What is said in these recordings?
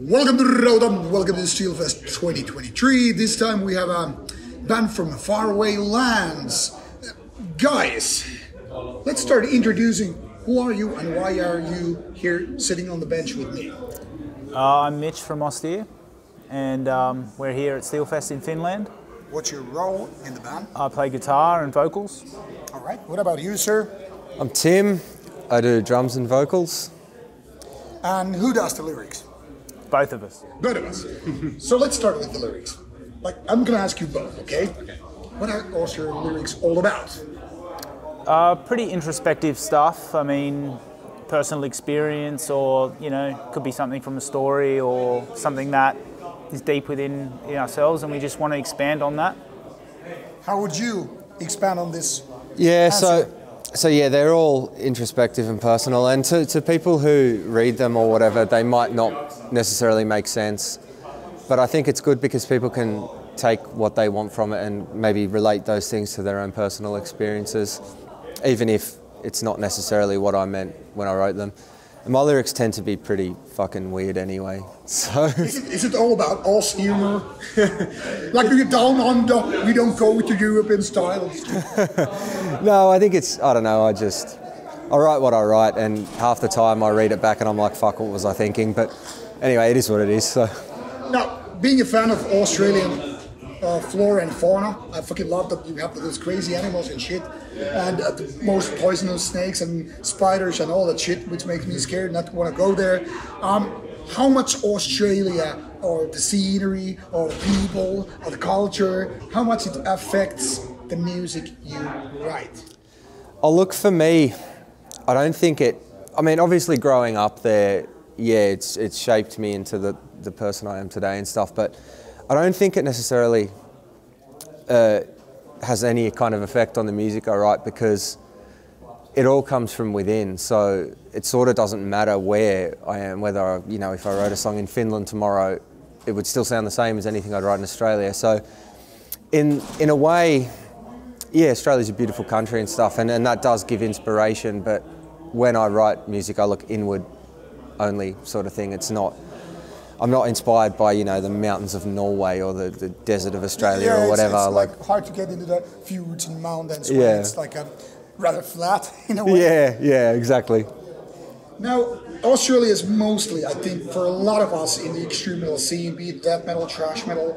Welcome to Rauta, welcome to Steelfest 2023. This time we have a band from faraway lands. Guys, let's start introducing. Who are you and why are you here sitting on the bench with me? I'm Mitch from Austere, and we're here at Steelfest in Finland. What's your role in the band? I play guitar and vocals. All right, what about you, sir? I'm Tim, I do drums and vocals. And who does the lyrics? Both of us. Both of us. So let's start with the lyrics. Like, I'm gonna ask you both, okay? Okay. What are Austere lyrics all about? Pretty introspective stuff. I mean, personal experience, or, you know, could be something from a story or something that is deep within ourselves, and we just want to expand on that. How would you expand on this? Yeah, so yeah, they're all introspective and personal, and to people who read them or whatever, they might not necessarily make sense, but I think it's good because people can take what they want from it and maybe relate those things to their own personal experiences, even if it's not necessarily what I meant when I wrote them. And my lyrics tend to be pretty fucking weird anyway, so... Is it all about Aus humour? Like, do you down under, we don't go to European styles? No, I think it's, I don't know, I write what I write, and half the time I read it back and I'm like, fuck, what was I thinking? But anyway, it is what it is, so... Now, being a fan of Australian flora and fauna, I fucking love that you have those crazy animals and shit, and the most poisonous snakes and spiders and all that shit, which makes me scared, not want to go there. How much Australia, or the scenery, or the people, or the culture, how much it affects the music you write? Oh, look, for me, I don't think it. I mean, obviously, growing up there, yeah, it's shaped me into the person I am today and stuff, but I don't think it necessarily has any kind of effect on the music I write, because it all comes from within. So it sort of doesn't matter where I am, whether, you know, if I wrote a song in Finland tomorrow, it would still sound the same as anything I'd write in Australia. So in a way, yeah, Australia's a beautiful country and stuff, and that does give inspiration, but when I write music, I look inward only sort of thing. It's not... I'm not inspired by, you know, the mountains of Norway or the desert of Australia, yeah, or whatever. It's like hard to get into the fjords and mountains where, yeah, it's like a rather flat in a way. Yeah, yeah, exactly. Now, Australia is mostly, I think, for a lot of us in the extreme metal scene, be it death metal, thrash metal,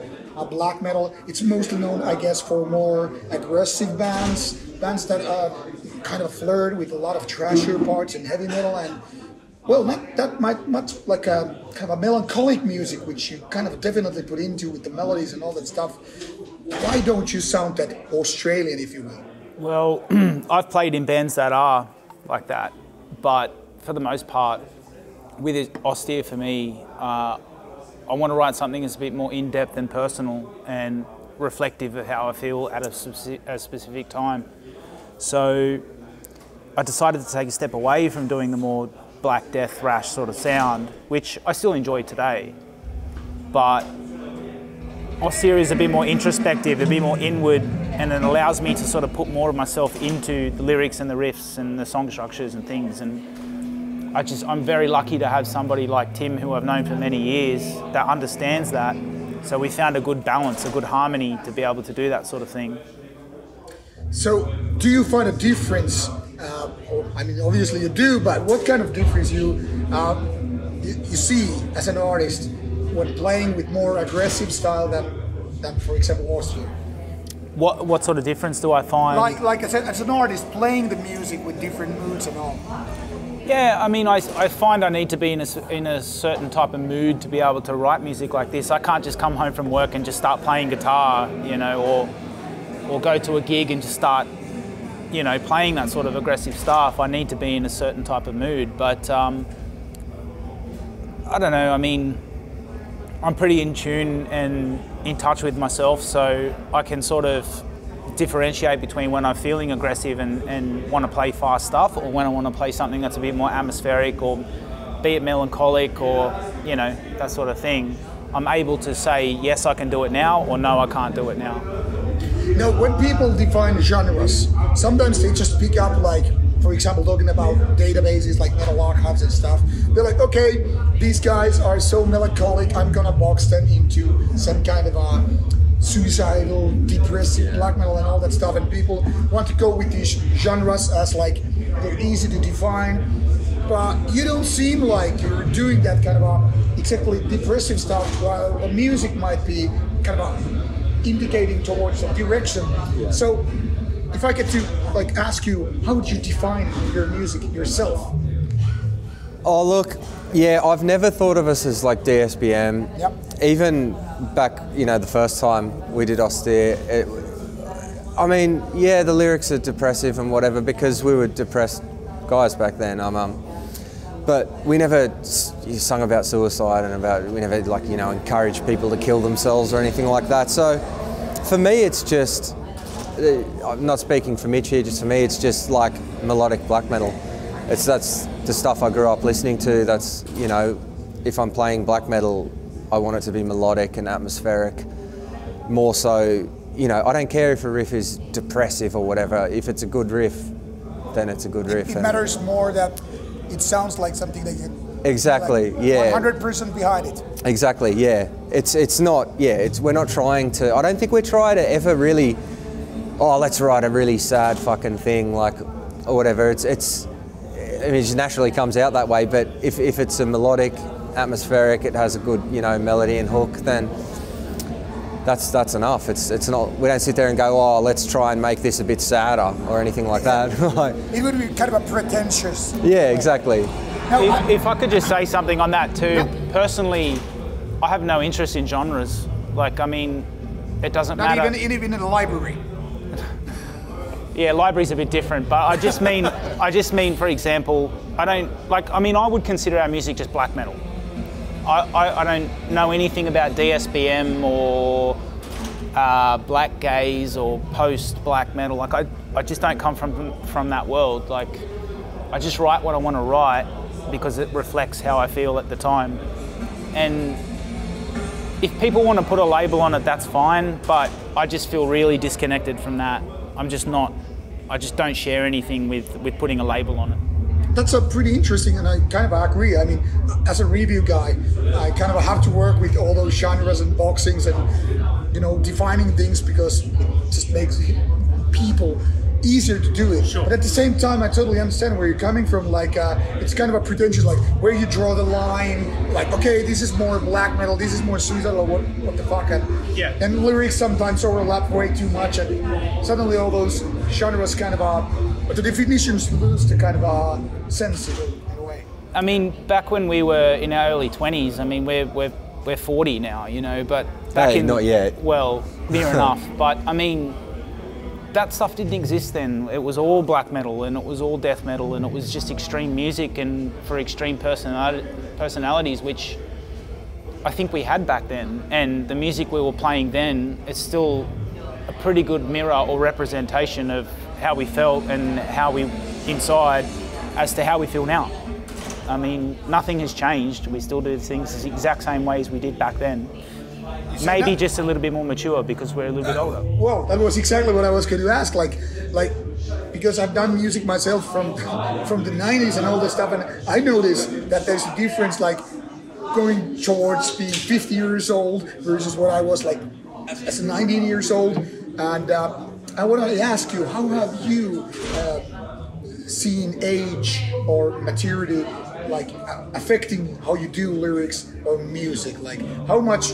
black metal, it's mostly known, I guess, for more aggressive bands that kind of flirt with a lot of thrasher parts and heavy metal and... Well, that might much like a kind of a melancholic music, which you kind of definitely put into with the melodies and all that stuff. Why don't you sound that Australian, if you will? Well, I've played in bands that are like that, but for the most part, with Austere for me, I want to write something that's a bit more in-depth and personal and reflective of how I feel at a specific time. So I decided to take a step away from doing the more black death thrash sort of sound, which I still enjoy today, but Austere is a bit more introspective, a bit more inward, and it allows me to sort of put more of myself into the lyrics and the riffs and the song structures and things. And I'm very lucky to have somebody like Tim, who I've known for many years, that understands that. So we found a good balance, a good harmony to be able to do that sort of thing. So do you find a difference? I mean, obviously you do, but what kind of difference you see as an artist when playing with more aggressive style than for example, Austere? What sort of difference do I find? Like I said, as an artist playing the music with different moods and all. Yeah, I mean, I find I need to be in a certain type of mood to be able to write music like this. I can't just come home from work and just start playing guitar, you know, or go to a gig and just start, you know, playing that sort of aggressive stuff. I need to be in a certain type of mood, but I don't know, I mean, I'm pretty in tune and in touch with myself, so I can sort of differentiate between when I'm feeling aggressive and want to play fast stuff, or when I want to play something that's a bit more atmospheric, or be it melancholic, or, you know, that sort of thing. I'm able to say, yes, I can do it now, or no, I can't do it now. Now, when people define genres, sometimes they just pick up like for example, talking about databases like metal archives and stuff. They're like, okay, these guys are so melancholic, I'm gonna box them into some kind of a suicidal, depressive black metal and all that stuff. And people want to go with these genres as like they're easy to define. But you don't seem like you're doing that kind of a exactly depressive stuff, while the music might be kind of indicating towards a direction. Yeah. So if I get to like ask you, how would you define your music yourself? Oh look, yeah, I've never thought of us as like DSBM. Yep. Even back, you know, the first time we did Austere, I mean, yeah, the lyrics are depressive and whatever because we were depressed guys back then. But we never sung about suicide and about, we never like, you know, encouraged people to kill themselves or anything like that. So for me, it's just, I'm not speaking for Mitch here, just for me, it's just like melodic black metal. It's, that's the stuff I grew up listening to. That's, you know, if I'm playing black metal, I want it to be melodic and atmospheric. More so, you know, I don't care if a riff is depressive or whatever. If it's a good riff, then it's a good riff. It matters more that it sounds like something that you exactly, like, yeah, 100% behind it. Exactly, yeah. It's not, yeah. It's, we're not trying to. I don't think we're trying to ever really. Oh, let's write a really sad fucking thing, like, or whatever. It's. I mean, it just naturally comes out that way. But if it's a melodic, atmospheric, it has a good, you know, melody and hook, then that's enough. It's not, we don't sit there and go, oh, let's try and make this a bit sadder or anything like that. Like, it would be kind of a pretentious. Yeah, exactly. If I could just say something on that too, personally, I have no interest in genres. Like, I mean, it doesn't matter. Even in the library. Yeah, library's a bit different, but I just mean, for example, I don't, like, I mean, I would consider our music just black metal. I don't know anything about DSBM or black gaze or post-black metal. Like, I just don't come from that world. Like, I just write what I want to write because it reflects how I feel at the time. And if people want to put a label on it, that's fine, but I just feel really disconnected from that. I'm just not, I just don't share anything with putting a label on it. That's a pretty interesting, and I kind of agree. I mean, as a review guy, I kind of have to work with all those genres and boxings and, you know, defining things because it just makes people easier to do it. Sure. But at the same time, I totally understand where you're coming from. Like, it's kind of a pretentious, like, where you draw the line. Like, okay, this is more black metal, this is more suicidal, what the fuck? And, yeah. And lyrics sometimes overlap way too much, and suddenly all those genres kind of but the definitions lose the kind of sense of it in a way. I mean, back when we were in our early 20s, I mean, we're 40 now, you know, but back hey, in not yet. Well, near enough, but I mean, that stuff didn't exist then. It was all black metal and it was all death metal and it was just extreme music and for extreme personalities, which I think we had back then. And the music we were playing then, it's still a pretty good mirror or representation of how we felt and how we inside as to how we feel now. I mean, nothing has changed. We still do things the exact same way as we did back then. Maybe that, just a little bit more mature because we're a little bit older. Well, that was exactly what I was going to ask. Like, because I've done music myself from the 90s and all this stuff, and I noticed that there's a difference, like going towards being 50 years old versus what I was like as a 19 years old. And I want to ask you, how have you seen age or maturity like affecting how you do lyrics or music? Like how much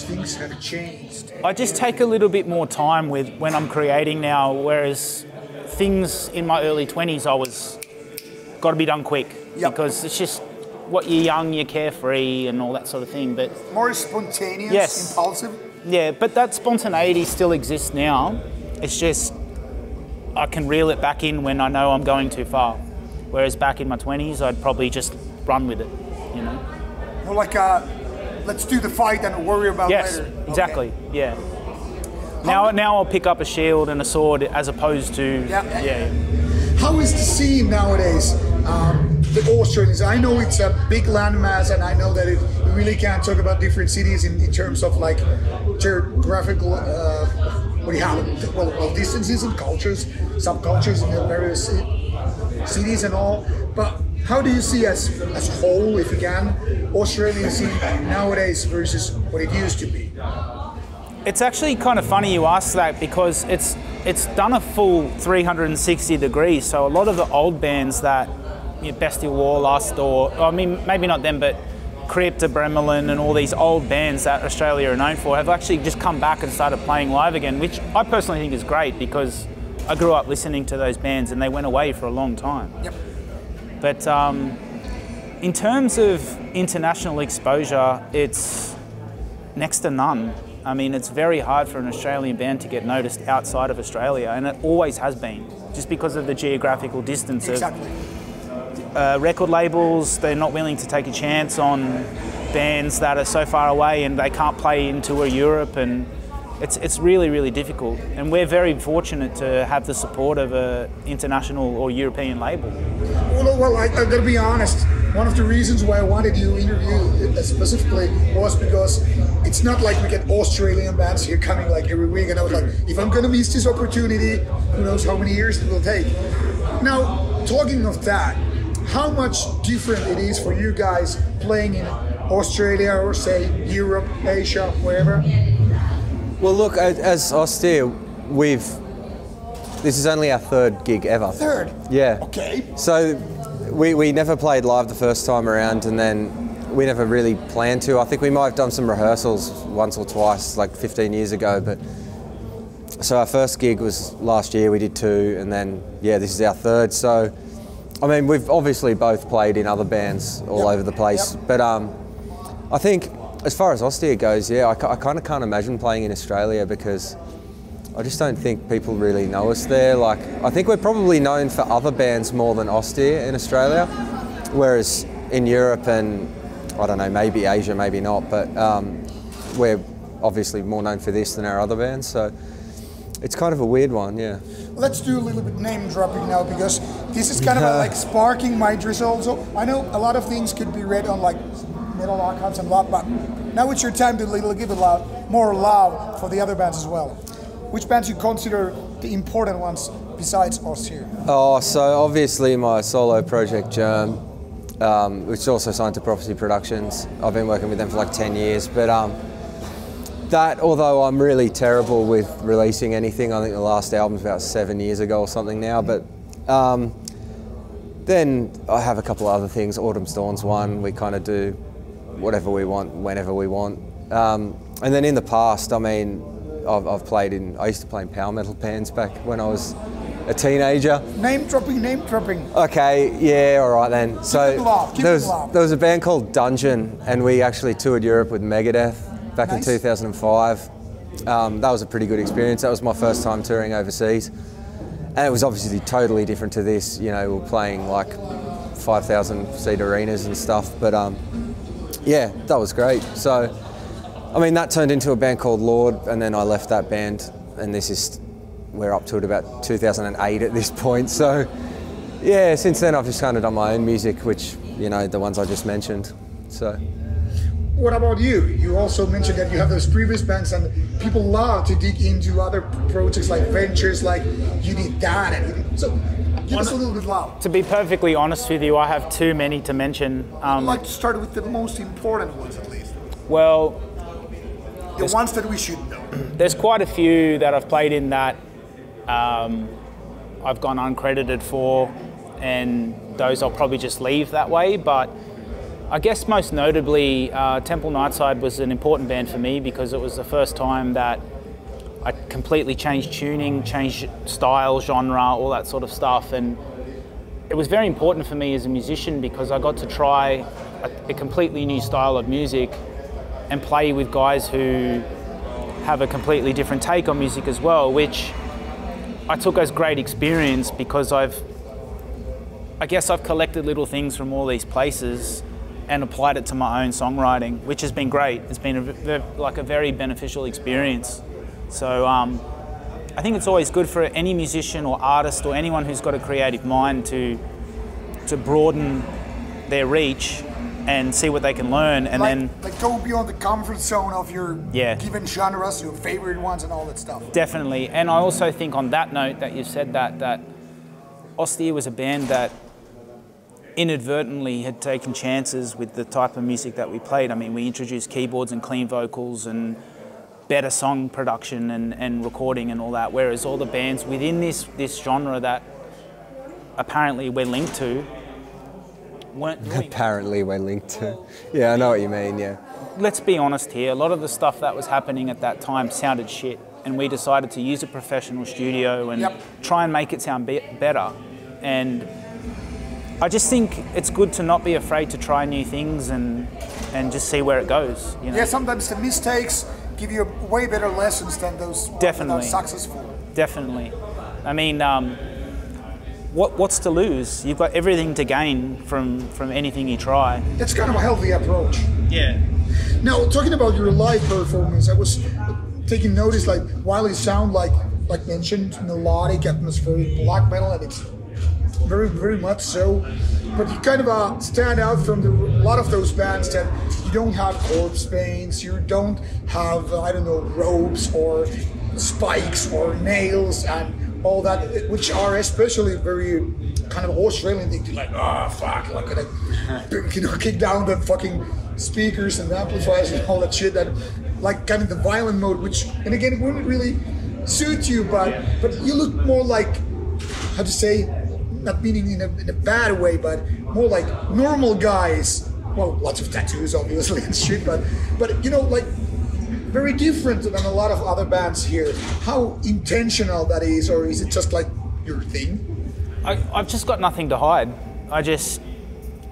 things have changed? I just take a little bit more time with when I'm creating now, whereas things in my early 20s I was got to be done quick. Yep. Because it's just what you're young, you're carefree and all that sort of thing, but more spontaneous, yes. Impulsive. Yeah, but that spontaneity still exists now. It's just I can reel it back in when I know I'm going too far. Whereas back in my 20s, I'd probably just run with it, you know? Well, like, let's do the fight and worry about later. Yes, exactly, okay. Yeah. Now I'll pick up a shield and a sword as opposed to, yeah. How is the scene nowadays, the Austrians? I know it's a big landmass, and I know that we really can't talk about different cities in terms of, like, geographical, what do you have? Well, distances and cultures, subcultures in the various CDs and all, but how do you see us as whole, if you can, Australian scene nowadays versus what it used to be? It's actually kind of funny you ask that, because it's done a full 360 degrees. So a lot of the old bands that, you know, Bestial War, Lust, or I mean maybe not them, but Crypt, Bremelin, and all these old bands that Australia are known for have actually just come back and started playing live again, which I personally think is great, because I grew up listening to those bands and they went away for a long time. Yep. But in terms of international exposure, it's next to none. I mean, it's very hard for an Australian band to get noticed outside of Australia, and it always has been, just because of the geographical distance. Exactly. Record labels, they're not willing to take a chance on bands that are so far away and they can't play into Europe, and it's really, really difficult. And we're very fortunate to have the support of an international or European label. Well, I've got to be honest, one of the reasons why I wanted you interview specifically was because it's not like we get Australian bands here coming like every week, and I was like, if I'm going to miss this opportunity, who knows how many years it will take. Now, talking of that, how much different it is for you guys playing in Australia or say Europe, Asia, wherever? Well, look, as Austere, this is only our third gig ever. Third? Yeah. Okay. So we never played live the first time around, and then we never really planned to. I think we might have done some rehearsals once or twice, like 15 years ago, but so our first gig was last year, we did two, and then, yeah, this is our third. So, I mean, we've obviously both played in other bands all over the place, but I think as far as Austere goes, yeah, I kind of can't imagine playing in Australia, because I just don't think people really know us there. Like, I think we're probably known for other bands more than Austere in Australia, whereas in Europe and, I don't know, maybe Asia, maybe not, but we're obviously more known for this than our other bands, so it's kind of a weird one, yeah. Let's do a little bit name dropping now, because this is kind of like sparking my drizzle. So I know a lot of things could be read on like metal archives and lot, but now it's your time to give it loud, more loud for the other bands as well. Which bands you consider the important ones besides Austere? Oh, so obviously my solo project Germ, which is also signed to Prophecy Productions. I've been working with them for like 10 years, but that, although I'm really terrible with releasing anything, I think the last album's about 7 years ago or something now, but then I have a couple other things. Autumn's Dawn's one, we kind of do whatever we want, whenever we want. And then in the past, I mean, I've played in, I used to play in power metal bands back when I was a teenager. Name dropping, name dropping. Okay, yeah, all right then. So there was a band called Dungeon, and we actually toured Europe with Megadeth back in 2005. That was a pretty good experience. That was my first time touring overseas. And it was obviously totally different to this, you know, we're playing like 5,000 seat arenas and stuff, but yeah, that was great. So, I mean, that turned into a band called Lord, and then I left that band, and this is, we're up to it about 2008 at this point. So yeah, since then I've just kind of done my own music, which, you know, the ones I just mentioned, so. What about you? You also mentioned that you have those previous bands, and people love to dig into other projects like ventures, like you did that, and so give us a little bit loud. To be perfectly honest with you, I have too many to mention. I'd like to start with the most important ones at least. Well, the ones that we should know. There's quite a few that I've played in that I've gone uncredited for, and those I'll probably just leave that way, but I guess most notably, Temple Nightside was an important band for me, because it was the first time that I completely changed tuning, changed style, genre, all that sort of stuff. And it was very important for me as a musician, because I got to try a completely new style of music and play with guys who have a completely different take on music as well, which I took as great experience, because I guess I've collected little things from all these places and applied it to my own songwriting, which has been great. It's been like a very beneficial experience. So I think it's always good for any musician or artist or anyone who's got a creative mind to broaden their reach and see what they can learn, and like go beyond the comfort zone of your given genres, your favorite ones and all that stuff. Definitely, and I also think on that note that you've said that Austere was a band that inadvertently had taken chances with the type of music that we played. I mean, we introduced keyboards and clean vocals and better song production and recording and all that, whereas all the bands within this genre that apparently we're linked to weren't doing. Apparently we're linked to. Yeah, I know what you mean, yeah. Let's be honest here, a lot of the stuff that was happening at that time sounded shit, and we decided to use a professional studio and try and make it sound better. And I just think it's good to not be afraid to try new things and just see where it goes. You know? Yeah, sometimes the mistakes give you way better lessons than those that are successful. Definitely. I mean, what's to lose? You've got everything to gain from anything you try. It's kind of a healthy approach. Yeah. Now, talking about your live performance, I was taking notice, like, while it sound like mentioned, melodic, atmospheric black metal, and it's very, very much so, but you kind of stand out from a lot of those bands that you don't have corpse paints, you don't have, I don't know, ropes or spikes or nails and all that, which are especially very kind of Australian thing to, like, oh fuck, like, you know, kick down the fucking speakers and amplifiers and all that shit, that, like, kind of the violent mode, which, and again, it wouldn't really suit you, but you look more like, how to say, not meaning in a bad way, but more like normal guys. Well, lots of tattoos, obviously, and shit, but you know, like, very different than a lot of other bands here. How intentional that is, or is it just like your thing? I've just got nothing to hide. I just,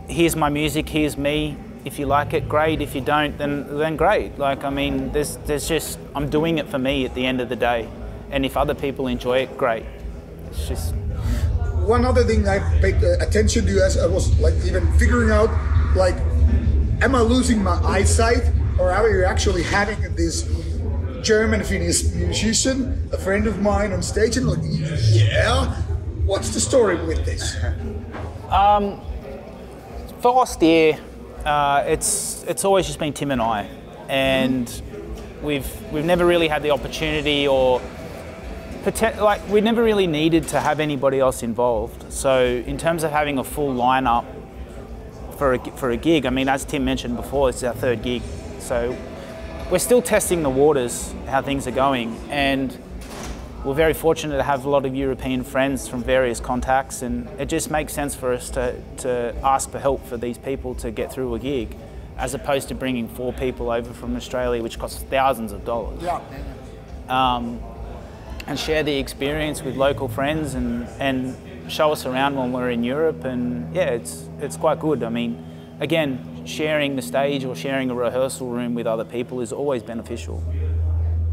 here's my music, here's me. If you like it, great. If you don't, then great. Like, I mean, there's just, I'm doing it for me at the end of the day. And if other people enjoy it, great. It's just. One other thing I paid attention to as I was, like, even figuring out, like, am I losing my eyesight, or are you actually having this German Finnish musician, a friend of mine, on stage, and like, yeah, what's the story with this? For Austere, it's always just been Tim and I, and we've never really had the opportunity, or like, we never really needed to have anybody else involved. So in terms of having a full lineup for a gig, I mean, as Tim mentioned before, it's our third gig. So we're still testing the waters, how things are going. And we're very fortunate to have a lot of European friends from various contacts. And it just makes sense for us to ask for help for these people to get through a gig, as opposed to bringing 4 people over from Australia, which costs thousands of dollars. Yeah. And share the experience with local friends and show us around when we're in Europe, and yeah, it's quite good. I mean, again, sharing the stage or sharing a rehearsal room with other people is always beneficial.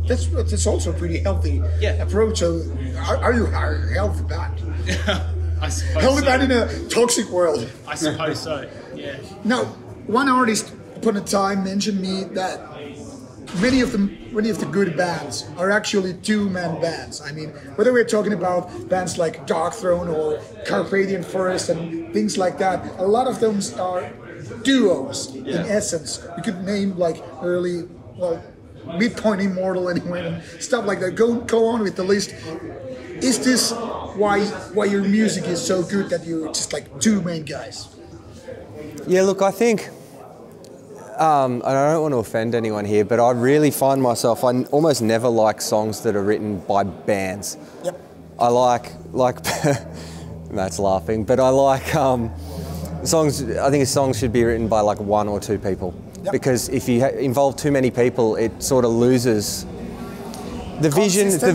That's also a pretty healthy approach. Are you healthy band? I suppose healthy band in a toxic world. I suppose so, yeah. Now, one artist upon a time mentioned me that many of the good bands are actually two-man bands. I mean, whether we're talking about bands like Darkthrone or Carpathian Forest and things like that, a lot of them are duos in essence. You could name, like, early, well, Midpoint Immortal anyway, and stuff like that. Go on with the list. Is this why your music is so good, that you're just like two main guys? Yeah, look, I think. And I don't want to offend anyone here, but I really find myself, I almost never like songs that are written by bands. Yep. I like Matt's laughing, but I like songs, I think songs should be written by like 1 or 2 people. Yep. Because if you involve too many people, it sort of loses, the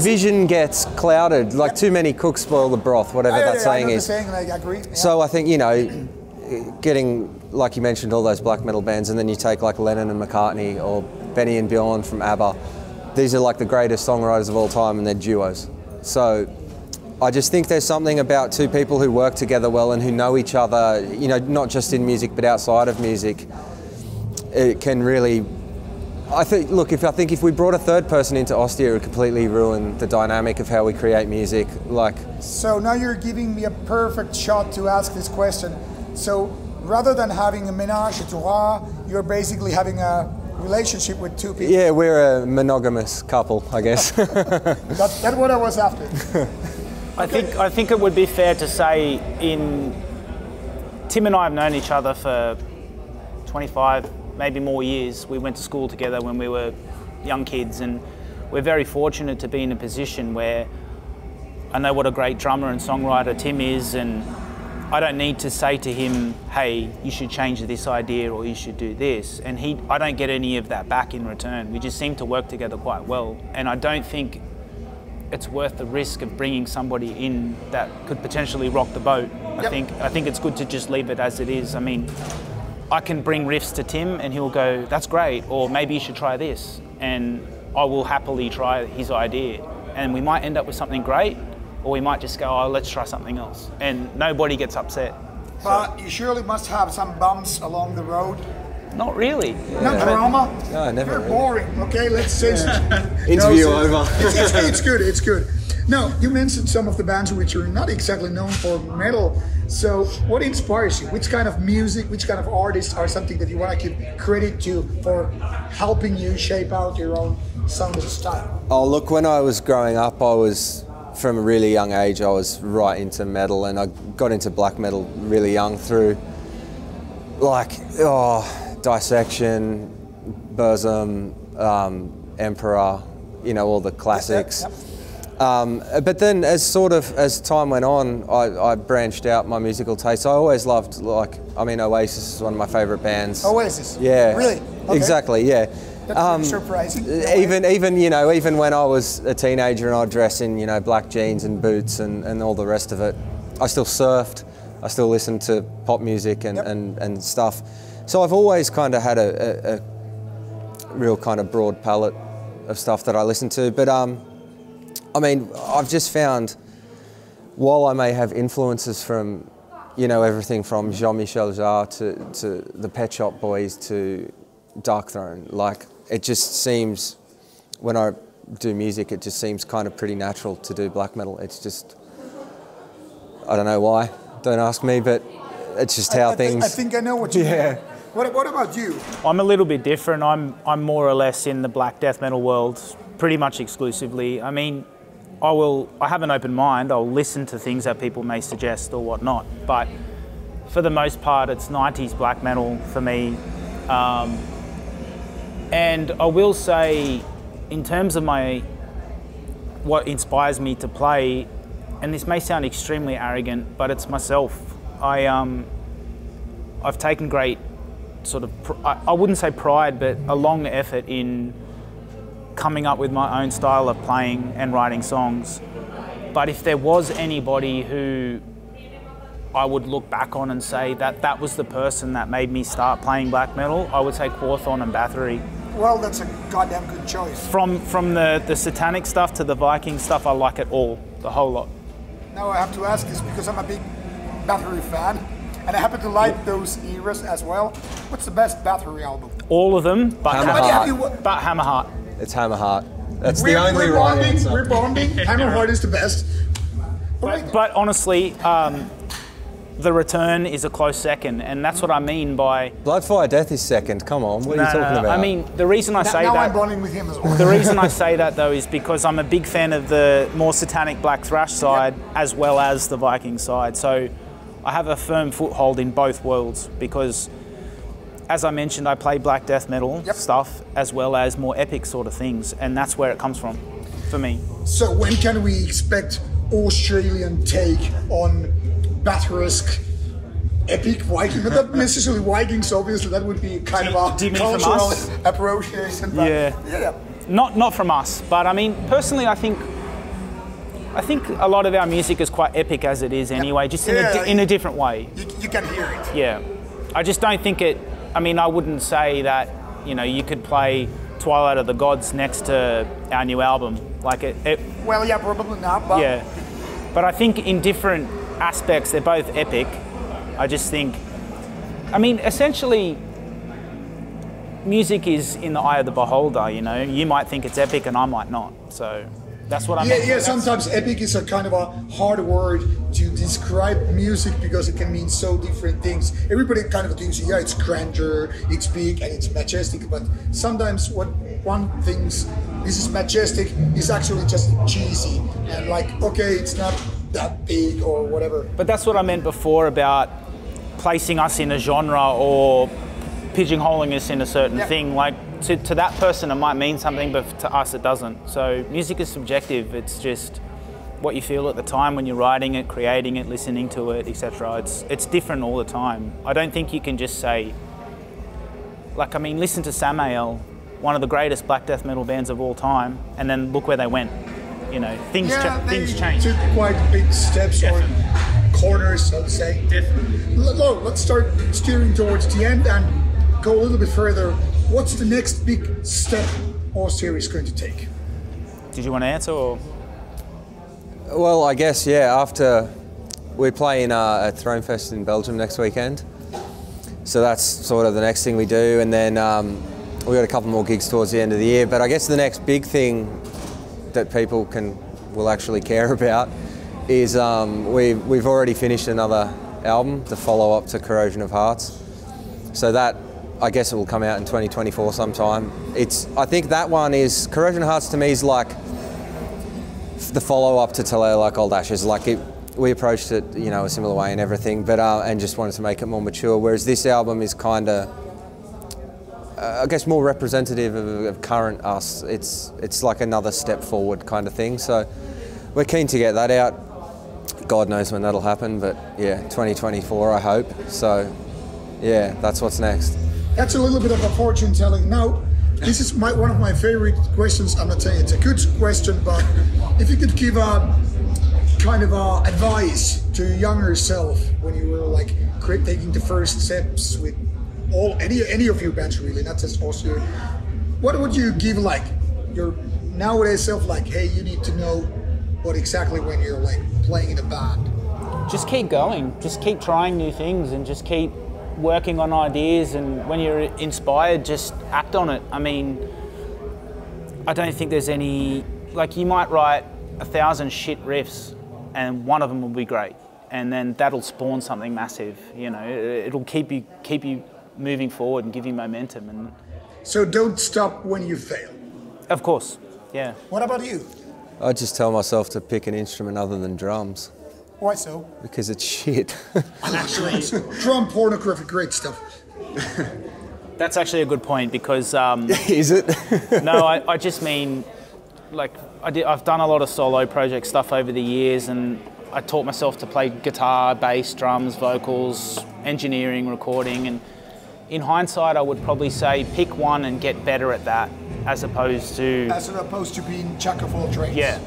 vision gets clouded, like too many cooks spoil the broth, whatever that saying is. I know the saying, I agree. Yeah. So I think, you know, getting, like you mentioned, all those black metal bands, and then you take like Lennon and McCartney or Benny and Bjorn from ABBA. These are like the greatest songwriters of all time, and they're duos. So I just think there's something about two people who work together well and who know each other, you know, not just in music but outside of music. It can really, I think, look, if we brought a third person into Austere, it would completely ruin the dynamic of how we create music. Like, so now you're giving me a perfect shot to ask this question. So rather than having a ménage à trois, you're basically having a relationship with two people. Yeah, we're a monogamous couple, I guess. That's what I was after. I think it would be fair to say Tim and I have known each other for 25, maybe more years. We went to school together when we were young kids, and we're very fortunate to be in a position where I know what a great drummer and songwriter Tim is, and I don't need to say to him, hey, you should change this idea or you should do this. And I don't get any of that back in return. We just seem to work together quite well. And I don't think it's worth the risk of bringing somebody in that could potentially rock the boat. Yep. I think it's good to just leave it as it is. I mean, I can bring riffs to Tim and he'll go, that's great, or maybe you should try this. And I will happily try his idea. And we might end up with something great, or we might just go, oh, let's try something else. And nobody gets upset. But you surely must have some bumps along the road. Not really. Yeah. No drama? No, never. You're really boring. Okay, let's just... Interview over. It's good, it's good. Now, you mentioned some of the bands which are not exactly known for metal. So what inspires you? Which kind of music, which kind of artists are something that you want to give credit to for helping you shape out your own sound and style? Oh, look, when I was growing up, I was... From a really young age, I was right into metal, and I got into black metal really young through, like, Dissection, Burzum, Emperor, you know, all the classics. Yep, yep. But then, as time went on, I branched out my musical taste. I always loved, like, I mean, Oasis is one of my favourite bands. Oasis? Yeah. Really? Okay. Exactly, yeah. That's surprising. Even when I was a teenager and I'd dress in, you know, black jeans and boots and all the rest of it, I still surfed, I still listened to pop music and stuff. So I've always kind of had a real kind of broad palette of stuff that I listen to. But I mean, I've just found, while I may have influences from, you know, everything from Jean-Michel Jarre to the Pet Shop Boys to Darkthrone, like, it just seems, when I do music, it just seems kind of pretty natural to do black metal. It's just, I don't know why, don't ask me, but it's just how things... I think I know what you mean. What about you? I'm a little bit different. I'm more or less in the black death metal world, pretty much exclusively. I mean, I have an open mind, I'll listen to things that people may suggest or whatnot, but for the most part, it's 90s black metal for me. And I will say, in terms of what inspires me to play, and this may sound extremely arrogant, but it's myself. I've taken great sort of, I wouldn't say pride, but a long effort in coming up with my own style of playing and writing songs. But if there was anybody who I would look back on and say that was the person that made me start playing black metal, I would say Quorthon and Bathory. Well, that's a goddamn good choice. From the satanic stuff to the Viking stuff, I like it all, the whole lot. Now I have to ask this because I'm a big Bathory fan, and I happen to like those eras as well. What's the best Bathory album? All of them, but Hammerheart. It's Hammerheart. That's the only right answer. We're bonding. Hammerheart is the best. But honestly, The Return is a close second, and that's what I mean by... Blood Fire Death is second, come on, what are you talking about? I mean, the reason I say that... Now I'm bonding with him as well. The reason I say that, though, is because I'm a big fan of the more satanic black thrash side, as well as the Viking side, so I have a firm foothold in both worlds, because, as I mentioned, I play black death metal stuff, as well as more epic sort of things, and that's where it comes from, for me. So when can we expect Australian take on Bathory-esque epic Viking, but not necessarily Vikings, obviously, that would be kind of a cultural appropriation. Yeah. Not from us, but I mean, personally, I think a lot of our music is quite epic as it is anyway, just in a different way. You can hear it. Yeah. I just don't think it, I mean, I wouldn't say that, you know, you could play Twilight of the Gods next to our new album. Like it well, yeah, probably not, but... Yeah. But I think in different aspects, they're both epic. I just think, I mean, essentially, music is in the eye of the beholder, you know? You might think it's epic and I might not, so that's what I mean. Yeah, sometimes epic is a kind of a hard word to describe music because it can mean so different things. Everybody kind of thinks, yeah, it's grandeur, it's big and it's majestic, but sometimes what one thinks, this is majestic, is actually just cheesy. And like, okay, it's not that big or whatever. But that's what I meant before about placing us in a genre or pigeonholing us in a certain thing. Like to that person, it might mean something, but to us, it doesn't. So music is subjective. It's just what you feel at the time when you're writing it, creating it, listening to it, etc. It's different all the time. I don't think you can just say, like, I mean, listen to Samael, one of the greatest black death metal bands of all time, and then look where they went. You know, things change. Took quite big steps or corners, I would say. Definitely. Look, let's start steering towards the end and go a little bit further. What's the next big step Austere is going to take? Did you want to answer or? Well, I guess, yeah, after we're playing at Throne Fest in Belgium next weekend. So that's sort of the next thing we do. And then we've got a couple more gigs towards the end of the year. But I guess the next big thing that people will actually care about is we've already finished another album, the follow-up to Corrosion of Hearts. So that, I guess it will come out in 2024 sometime. I think that one is, Corrosion of Hearts to me is like the follow-up to Tale of Old Ashes. Like we approached it, you know, a similar way and everything, but and just wanted to make it more mature. Whereas this album is kind of, I guess, more representative of current us. It's like another step forward kind of thing. So we're keen to get that out. God knows when that'll happen, but yeah, 2024, I hope. So yeah, that's what's next. That's a little bit of a fortune telling. Now, this is one of my favorite questions. I'm not saying it's a good question, but if you could give a kind of advice to younger self when you were like taking the first steps with any of your bands, really, not just Austere, what would you give like your nowadays self? Like, hey, you need to know what exactly when you're like playing in a band. Just keep going. Just keep trying new things, and just keep working on ideas, and when you're inspired, just act on it. I mean, I don't think there's any, like, you might write 1,000 shit riffs and one of them will be great, and then that'll spawn something massive, you know. It'll keep you moving forward and give you momentum. And so don't stop when you fail. Of course, yeah. What about you? I just tell myself to pick an instrument other than drums. Why so? Because it's shit. Actually, drum pornographic, great stuff. That's actually a good point because... Is it? No, I just mean, like, I've done a lot of solo project stuff over the years, and I taught myself to play guitar, bass, drums, vocals, engineering, recording, and in hindsight, I would probably say pick one and get better at that as opposed to... As opposed to being jack of all trades. Yeah.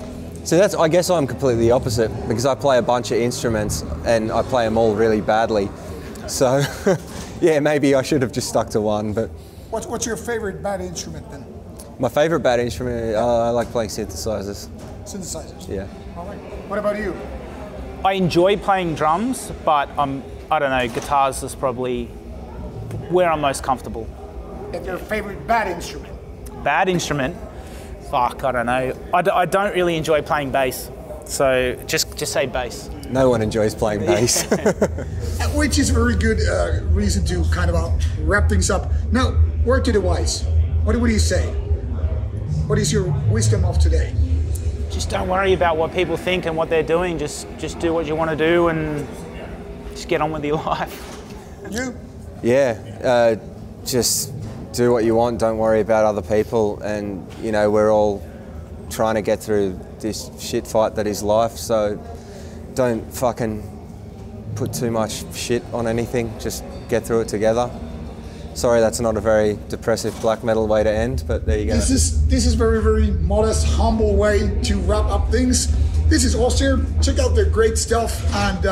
So that's, I guess I'm completely the opposite because I play a bunch of instruments and I play them all really badly. So, yeah, maybe I should have just stuck to one, but... What's your favorite bad instrument then? My favorite bad instrument, I like playing synthesizers. Synthesizers? Yeah. All right. What about you? I enjoy playing drums, but I don't know, guitars is probably where I'm most comfortable. And your favorite bad instrument? Bad instrument? Fuck, I don't know. I don't really enjoy playing bass, so just say bass. No one enjoys playing bass. Which is a very good reason to kind of wrap things up. Now, word to the wise. What do you say? What is your wisdom of today? Just don't worry about what people think and what they're doing. Just do what you want to do and just get on with your life. You? Yeah, just... do what you want, don't worry about other people, and you know, we're all trying to get through this shit fight that is life, so don't fucking put too much shit on anything, just get through it together. Sorry, that's not a very depressive black metal way to end, but there you go. This is very, very modest, humble way to wrap up things. This is Austere, check out their great stuff, and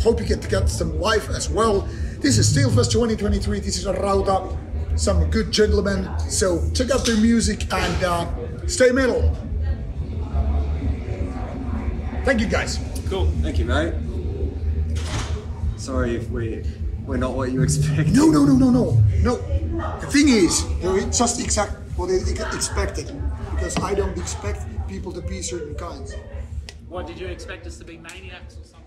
hope you get some life as well. This is Steelfest 2023, this is Rauta. Some good gentlemen, so check out their music and stay metal. Thank you guys. Cool, thank you, mate. Sorry if we're not what you expect. No. The thing is, it's just exactly what I expected, because I don't expect people to be certain kinds. What did you expect us to be, maniacs or something?